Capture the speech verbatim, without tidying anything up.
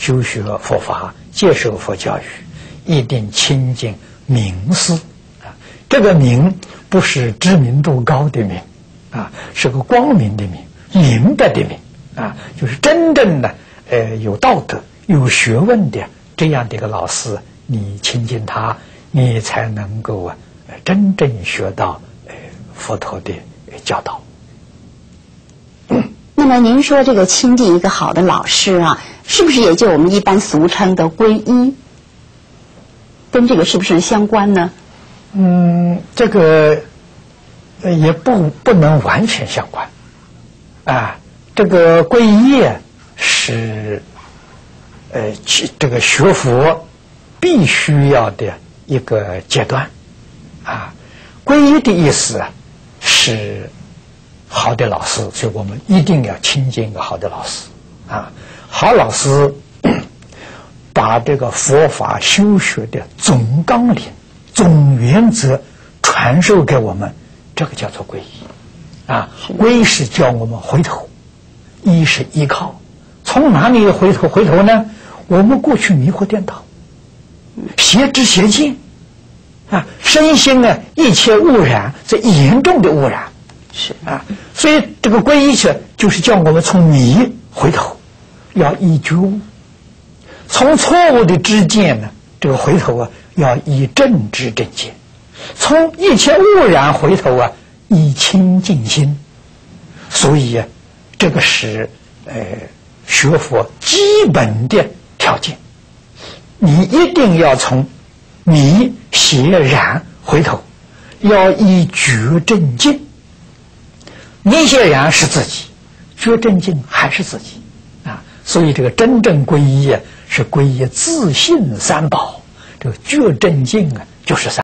修学佛法，接受佛教育，一定亲近名师啊。这个名不是知名度高的名啊，是个光明的名，明白的名啊，就是真正的呃有道德、有学问的这样的一个老师，你亲近他，你才能够啊真正学到呃佛陀的教导。 那么您说这个亲近一个好的老师啊，是不是也就我们一般俗称的皈依？跟这个是不是相关呢？嗯，这个也不不能完全相关啊。这个皈依是呃这个学佛必须要的一个阶段啊。皈依的意思是。 好的老师，所以我们一定要亲近一个好的老师啊！好老师把这个佛法修学的总纲领、总原则传授给我们，这个叫做皈依啊！皈是叫我们回头，依是依靠。从哪里回头？回头呢？我们过去迷惑颠倒，邪知邪见啊，身心呢一切污染，这严重的污染。 是啊，所以这个皈依者就是叫我们从迷回头，要依觉悟；从错误的知见呢，这个回头啊，要依正知正见；从一切污染回头啊，依清净心。所以啊，这个是呃学佛基本的条件。你一定要从迷邪染回头，要依觉正见。 迷邪然是自己，觉正净还是自己啊？所以这个真正皈依啊，是皈依自信三宝，这个觉正净啊，就是三宝。